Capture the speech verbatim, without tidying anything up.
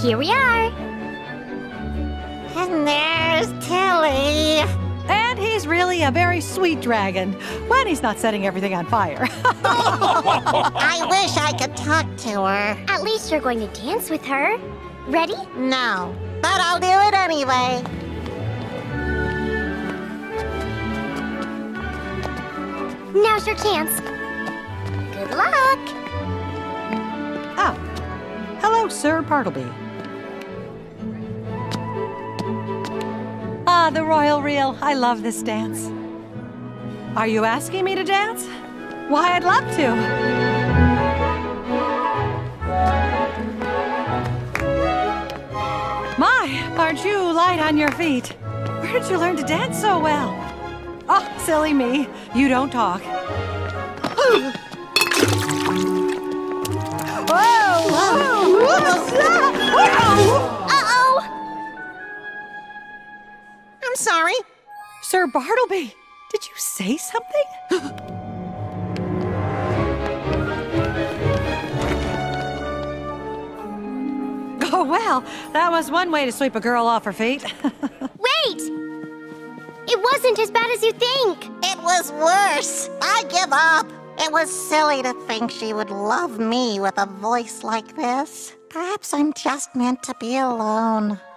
Here we are. And there's Tilly. And he's really a very sweet dragon when he's not setting everything on fire. I wish I could talk to her. At least you're going to dance with her. Ready? No, but I'll do it anyway. Now's your chance. Good luck. Oh, hello, Sir Bartleby. Ah, the Royal Reel. I love this dance. Are you asking me to dance? Why, I'd love to. My, aren't you light on your feet? Where did you learn to dance so well? Oh, silly me. You don't talk. Whoa! Whoa! Whoa! Uh-oh! I'm sorry. Sir Bartleby, did you say something? Oh, well, that was one way to sweep a girl off her feet. Wait! It wasn't as bad as you think. It was worse. I give up. It was silly to think she would love me with a voice like this. Perhaps I'm just meant to be alone.